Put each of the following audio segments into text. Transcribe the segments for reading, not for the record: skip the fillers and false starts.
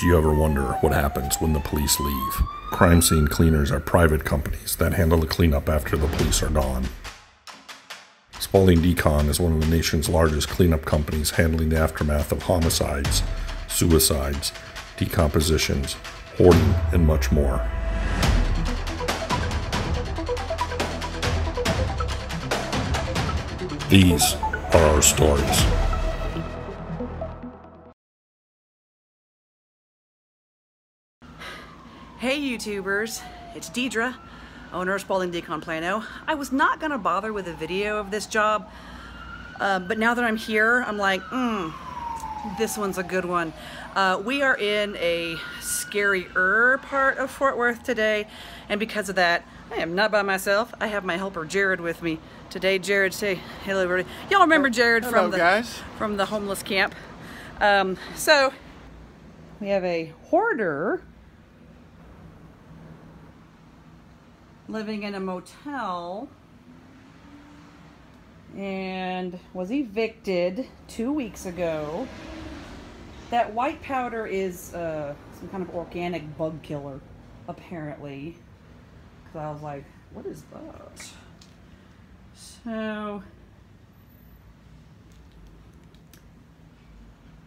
Do you ever wonder what happens when the police leave? Crime scene cleaners are private companies that handle the cleanup after the police are gone. Spaulding Decon is one of the nation's largest cleanup companies, handling the aftermath of homicides, suicides, decompositions, hoarding, and much more. These are our stories. Hey YouTubers, it's Deidre, owner of Spaulding Decon Plano. I was not gonna bother with a video of this job, but now that I'm here, I'm like, this one's a good one. We are in a scarier part of Fort Worth today, and because of that, I am not by myself. I have my helper Jared with me today. Jared, say hello everybody. Y'all remember Jared from the homeless camp? So we have a hoarder living in a motel and was evicted 2 weeks ago. That white powder is some kind of organic bug killer, apparently, because I was like, what is that? So,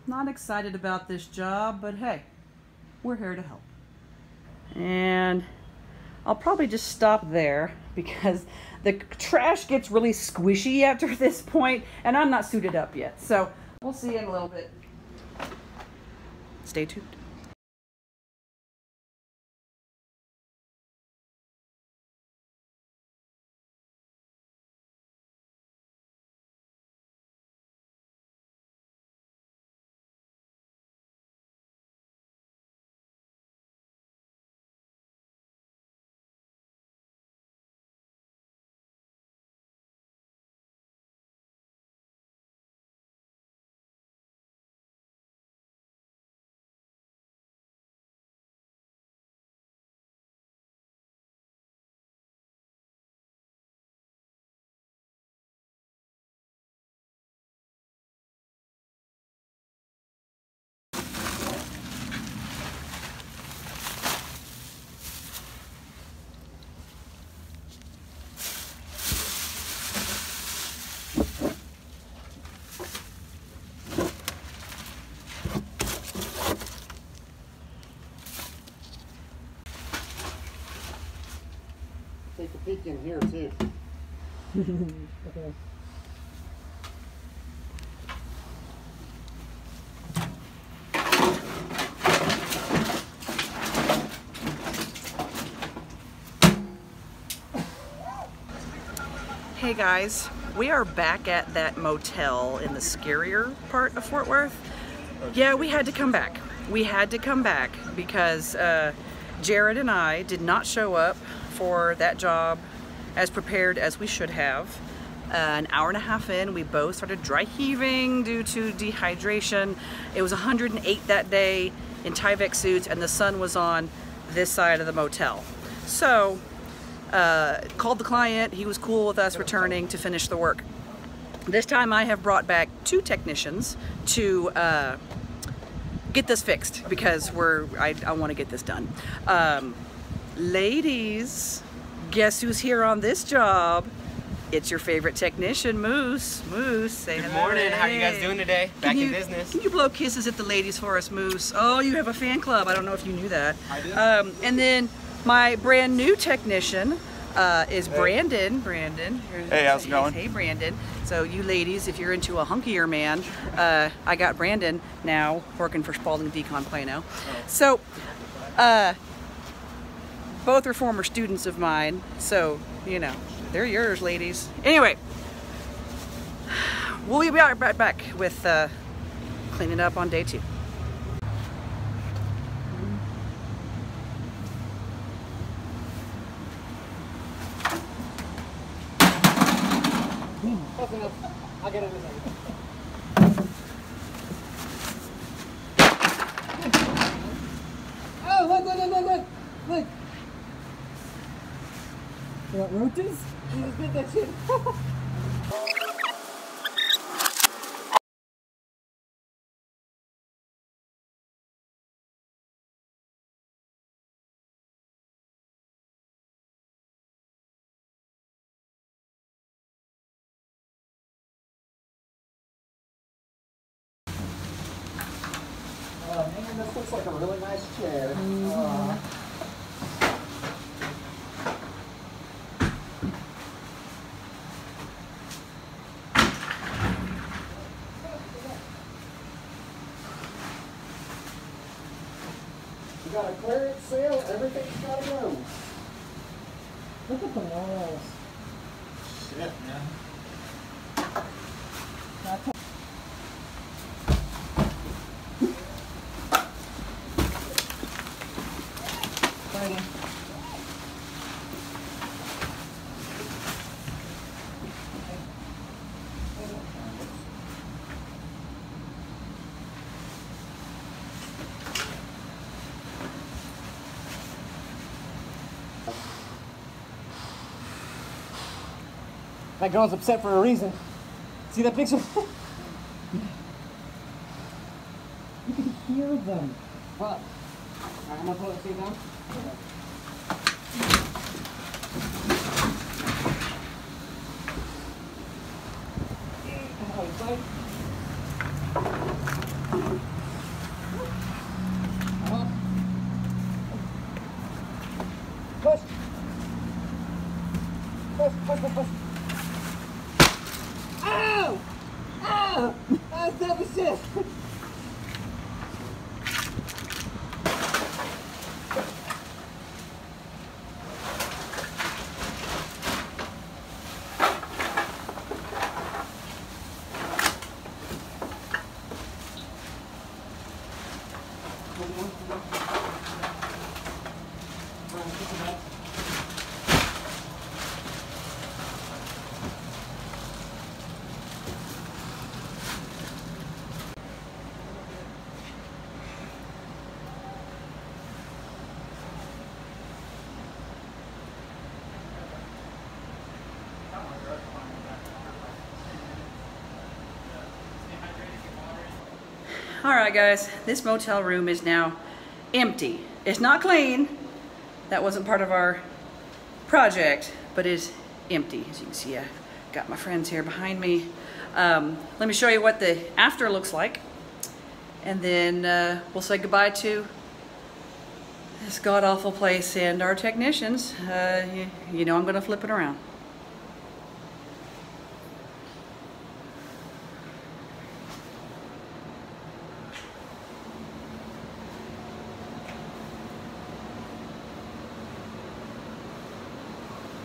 not excited about this job, but hey, we're here to help. And I'll probably just stop there because the trash gets really squishy after this point and I'm not suited up yet. So we'll see you in a little bit. Stay tuned. Take a peek in here too. Okay. Hey guys, we are back at that motel in the scarier part of Fort Worth. Yeah, we had to come back. We had to come back because Jared and I did not show up for that job as prepared as we should have. An hour and a half in, we both started dry heaving due to dehydration. It was 108 that day in Tyvek suits and the sun was on this side of the motel. So, called the client, he was cool with us returning to finish the work. This time I have brought back two technicians to get this fixed because I want to get this done. Ladies, guess who's here on this job? It's your favorite technician, Moose. Moose, say hello. Good morning. How are you guys doing today? Back in business. Can you blow kisses at the ladies for us, Moose? Oh, you have a fan club. I don't know if you knew that. I do. And then my brand new technician is Brandon. Brandon. Hey, how's it going? Hey, Brandon. So you ladies, if you're into a hunkier man, I got Brandon now working for Spaulding Decon Plano. So, both are former students of mine, so, you know, they're yours, ladies. Anyway, we'll be right back with cleaning up on day two. That's enough. I'll get it in a second. Oh, look, look, look, look, look. You want roaches? You just did that shit. Man, this looks like a really nice chair. Mm-hmm. We got a clearance sale, everything's gotta go. Look at the walls. Shit, man. That girl's upset for a reason. See that picture? You can hear them. But, all right, I'm gonna pull it down. Push. Push, push, push, push. Oh! That's double shit! All right, guys, this motel room is now empty. It's not clean. That wasn't part of our project, but it's empty. As you can see, I've got my friends here behind me. Let me show you what the after looks like. And then we'll say goodbye to this god-awful place and our technicians. You know I'm gonna flip it around.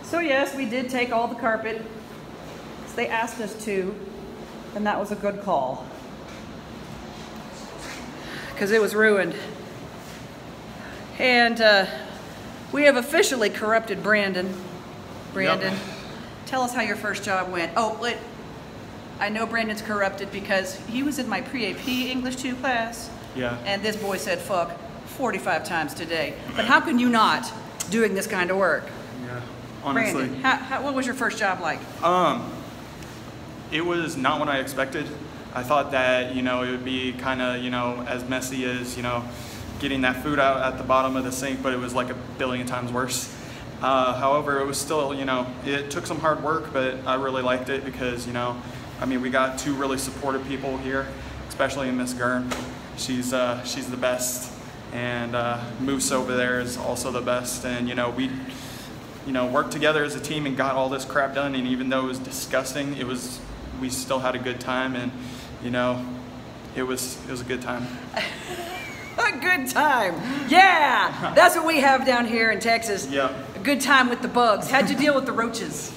So yes, we did take all the carpet, because they asked us to, and that was a good call, because it was ruined. And we have officially corrupted Brandon. Brandon, yep. Tell us how your first job went. Oh, wait. I know Brandon's corrupted because he was in my pre-AP English 2 class, yeah. And this boy said fuck 45 times today. But how can you not doing this kind of work? Yeah. Honestly. Brandon, what was your first job like? It was not what I expected. I thought that, you know, it would be kind of, you know, as messy as, you know, getting that food out at the bottom of the sink, but it was like a billion times worse. However, it was still, you know, it took some hard work, but I really liked it because, you know, I mean, we got two really supportive people here, especially in Miss Gurn. She's the best, and Moose over there is also the best, and, you know, we worked together as a team and got all this crap done. And even though it was disgusting, it was, we still had a good time, and you know, it was a good time. A good time, yeah. That's what we have down here in Texas. Yeah. A good time with the bugs. How'd you deal with the roaches?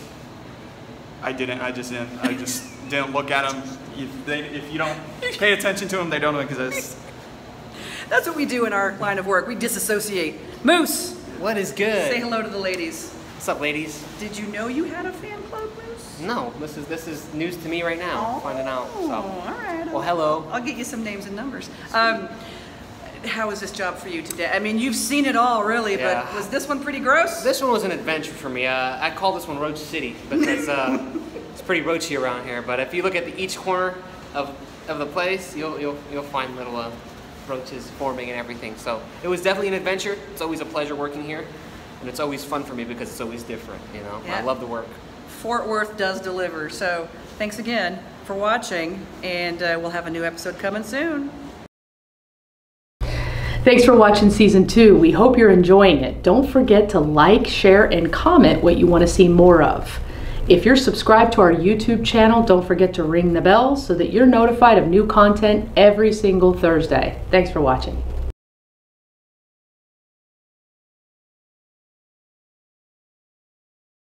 I just didn't look at them. If you don't pay attention to them, they don't exist. That's what we do in our line of work. We disassociate. Moose. What is good? Say hello to the ladies. What's up, ladies? Did you know you had a fan club, Moose? No, this is news to me right now. Oh, finding out. So. All right. Well, hello. I'll get you some names and numbers. How was this job for you today? I mean, you've seen it all, really, yeah. But was this one pretty gross? This one was an adventure for me. I call this one Roach City because it's pretty roachy around here. But if you look at each corner of the place, you'll find little. Roaches forming and everything. So it was definitely an adventure. It's always a pleasure working here, and it's always fun for me because it's always different, you know. Yeah. I love the work. Fort Worth does deliver. So thanks again for watching, and we'll have a new episode coming soon. Thanks for watching season 2. We hope you're enjoying it. Don't forget to like, share, and comment what you want to see more of. If you're subscribed to our YouTube channel, don't forget to ring the bell so that you're notified of new content every single Thursday. Thanks for watching.